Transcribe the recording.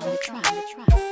now on the track.